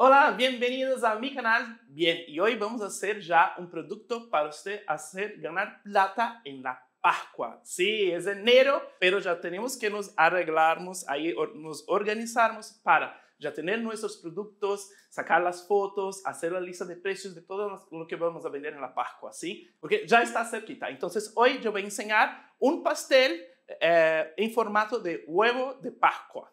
Hola, bienvenidos a mi canal. Bien, y hoy vamos a hacer ya un producto para usted hacer ganar plata en la Pascua. Sí, es enero, pero ya tenemos que nos arreglarnos, ahí nos organizarnos para ya tener nuestros productos, sacar las fotos, hacer la lista de precios de todo lo que vamos a vender en la Pascua, ¿sí? Porque ya está cerquita. Entonces, hoy yo voy a enseñar un pastel en formato de huevo de Pascua.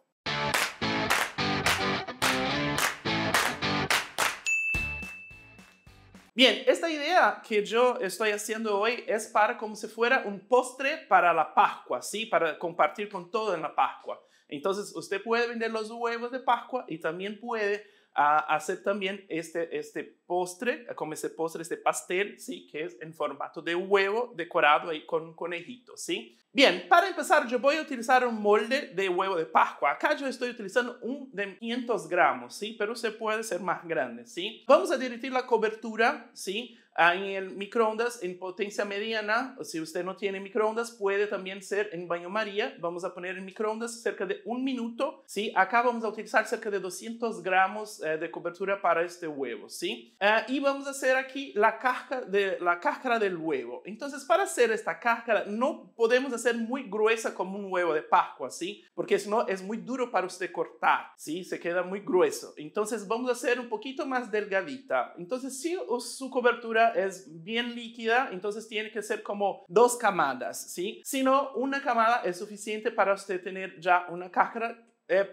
Bien, esta idea que yo estoy haciendo hoy es para como si fuera un postre para la Pascua, ¿sí? Para compartir con todo en la Pascua. Entonces, usted puede vender los huevos de Pascua y también puede hacer también este postre, como ese postre, este pastel, ¿sí? Que es en formato de huevo decorado ahí con conejitos, ¿sí? Bien, para empezar, yo voy a utilizar un molde de huevo de Pascua. Acá yo estoy utilizando un de 500 gramos, ¿sí? Pero se puede ser más grande, ¿sí? Vamos a derretir la cobertura, ¿sí? En el microondas en potencia mediana. Si usted no tiene microondas, puede también ser en baño María. Vamos a poner en microondas cerca de un minuto, ¿sí? Acá vamos a utilizar cerca de 200 gramos de cobertura para este huevo, ¿sí? Y vamos a hacer aquí la cáscara del huevo. Entonces, para hacer esta cáscara, no podemos hacer muy gruesa como un huevo de Pascua, ¿sí? Porque si no es muy duro para usted cortar, ¿sí? Se queda muy grueso. Entonces vamos a hacer un poquito más delgadita. Entonces si su cobertura es bien líquida, entonces tiene que ser como dos camadas, ¿sí? Si no, una camada es suficiente para usted tener ya una cáscara,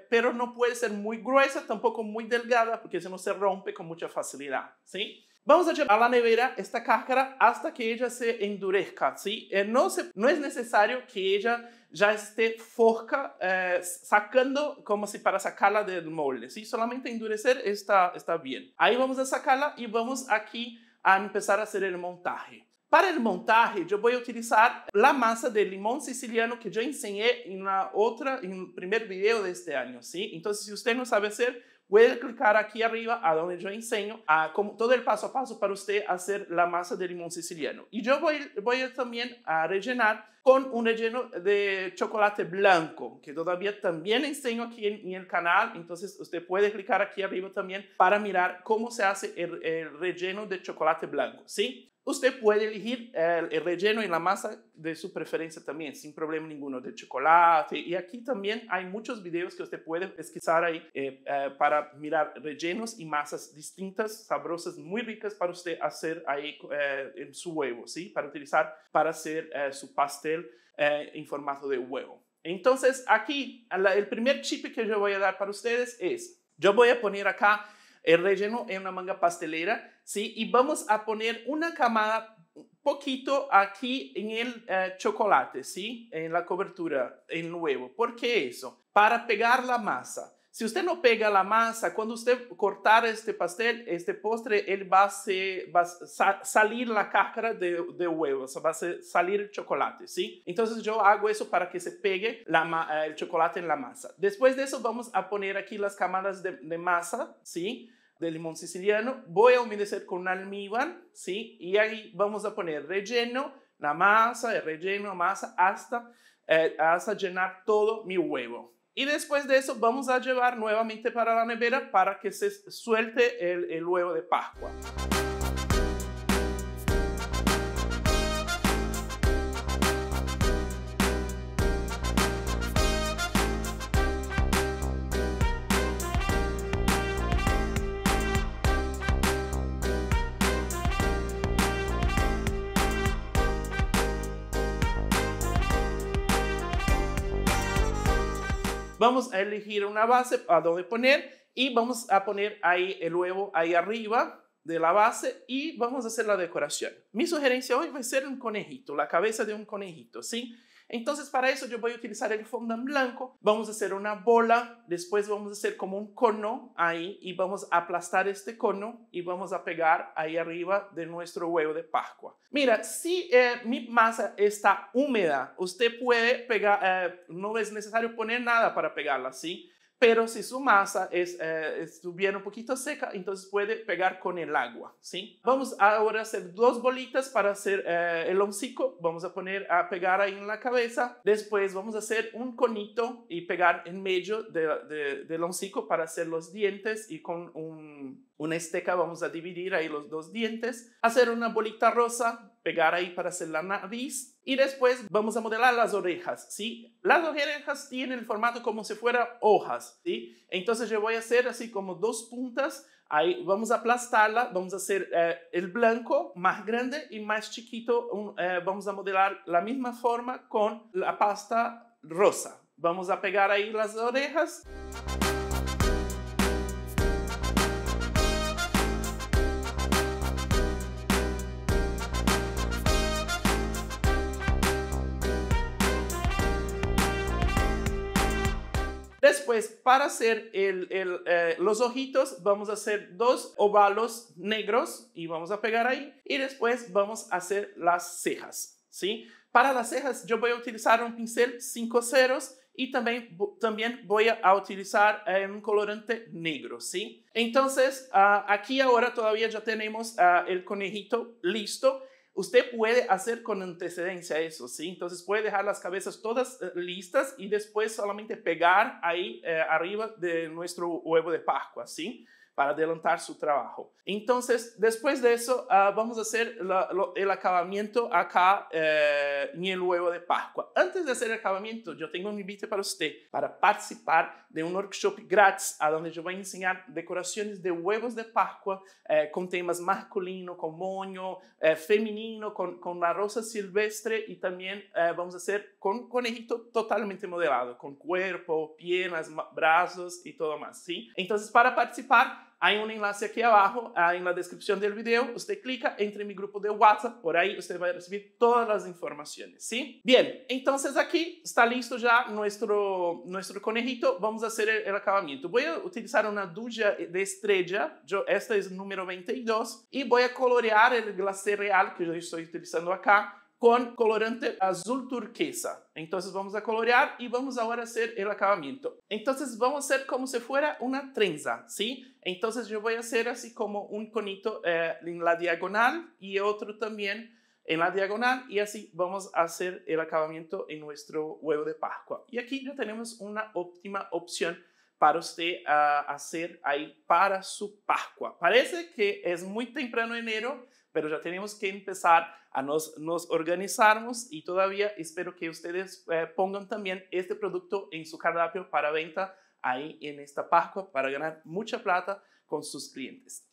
pero no puede ser muy gruesa, tampoco muy delgada, porque si no se rompe con mucha facilidad, ¿sí? Vamos a llevar a la nevera esta cáscara hasta que ella se endurezca, ¿sí? No es necesario que ella ya esté fosca, sacando como si para sacarla del molde, ¿sí? Solamente endurecer está bien. Ahí vamos a sacarla y vamos aquí a empezar a hacer el montaje. Para el montaje, yo voy a utilizar la masa de limón siciliano que yo enseñé en el primer video de este año, ¿sí? Entonces, si usted no sabe hacer, puede clicar aquí arriba a donde yo enseño todo el paso a paso para usted hacer la masa de limón siciliano. Y yo voy también a rellenar con un relleno de chocolate blanco, que todavía también enseño aquí en el canal. Entonces usted puede clicar aquí arriba también para mirar cómo se hace el relleno de chocolate blanco, ¿sí? Usted puede elegir el relleno y la masa de su preferencia también, sin problema ninguno, de chocolate. Y aquí también hay muchos videos que usted puede pesquisar ahí para mirar rellenos y masas distintas, sabrosas, muy ricas para usted hacer ahí en su huevo, ¿sí? Para utilizar para hacer su pastel en formato de huevo. Entonces aquí el primer chip que yo voy a dar para ustedes es, yo voy a poner acá el relleno en una manga pastelera, ¿sí? Y vamos a poner una camada poquito aquí en el chocolate, ¿sí? En la cobertura, en el huevo. ¿Por qué eso? Para pegar la masa. Si usted no pega la masa, cuando usted cortar este pastel, este postre, él va a salir la cáscara de huevo, o sea, va a salir el chocolate, ¿sí? Entonces yo hago eso para que se pegue el chocolate en la masa. Después de eso vamos a poner aquí las camadas de masa, ¿sí? De limón siciliano. Voy a humedecer con almíbar, ¿sí? Y ahí vamos a poner relleno, la masa, el relleno, la masa, hasta llenar todo mi huevo. Y después de eso vamos a llevar nuevamente para la nevera para que se suelte el huevo de Pascua. Vamos a elegir una base a donde poner y vamos a poner ahí el huevo ahí arriba de la base y vamos a hacer la decoración. Mi sugerencia hoy va a ser un conejito, la cabeza de un conejito, ¿sí? Entonces para eso yo voy a utilizar el fondant blanco, vamos a hacer una bola, después vamos a hacer como un cono ahí y vamos a aplastar este cono y vamos a pegar ahí arriba de nuestro huevo de Pascua. Mira, si mi masa está húmeda, usted puede pegar, no es necesario poner nada para pegarla, ¿sí? pero si su masa estuviera un poquito seca, entonces puede pegar con el agua, ¿sí? Vamos ahora a hacer dos bolitas para hacer el hocico. Vamos a pegar ahí en la cabeza. Después vamos a hacer un conito y pegar en medio del hocico para hacer los dientes, y con una esteca vamos a dividir ahí los dos dientes. Hacer una bolita rosa, pegar ahí para hacer la nariz. Y después vamos a modelar las orejas, ¿sí? Las orejas tienen el formato como si fueran hojas, ¿sí? Entonces yo voy a hacer así como dos puntas. Ahí vamos a aplastarla, vamos a hacer el blanco más grande y más chiquito. Vamos a modelar la misma forma con la pasta rosa. Vamos a pegar ahí las orejas. Después, para hacer los ojitos, vamos a hacer dos ovalos negros y vamos a pegar ahí. Y después vamos a hacer las cejas, ¿sí? Para las cejas yo voy a utilizar un pincel 5 ceros y también voy a utilizar un colorante negro, ¿sí? Entonces, aquí ahora todavía ya tenemos el conejito listo. Usted puede hacer con antecedencia eso, ¿sí? Entonces puede dejar las cabezas todas listas y después solamente pegar ahí arriba de nuestro huevo de Pascua, ¿sí? Para adelantar su trabajo. Entonces, después de eso, vamos a hacer el acabamiento acá en el huevo de Pascua. Antes de hacer el acabamiento, yo tengo un invite para usted para participar de un workshop gratis a donde yo voy a enseñar decoraciones de huevos de Pascua con temas masculino, con moño, femenino, con la rosa silvestre, y también vamos a hacer con conejito totalmente modelado, con cuerpo, piernas, brazos y todo más, ¿sí? Entonces, para participar, hay un enlace aquí abajo, en la descripción del video. Usted clica, entre en mi grupo de WhatsApp. Por ahí usted va a recibir todas las informaciones, ¿sí? Bien, entonces aquí está listo ya nuestro conejito. Vamos a hacer el acabamiento. Voy a utilizar una duya de estrella. Esta es número 22. Y voy a colorear el glacé real que yo estoy utilizando acá con colorante azul turquesa. Entonces vamos a colorear y vamos ahora a hacer el acabamiento. Entonces vamos a hacer como si fuera una trenza, ¿sí? Entonces yo voy a hacer así como un conito en la diagonal y otro también en la diagonal, y así vamos a hacer el acabamiento en nuestro huevo de Pascua. Y aquí ya tenemos una óptima opción para usted hacer ahí para su Pascua. Parece que es muy temprano enero, pero ya tenemos que empezar a nos organizarnos, y todavía espero que ustedes pongan también este producto en su cardápio para venta ahí en esta Pascua para ganar mucha plata con sus clientes.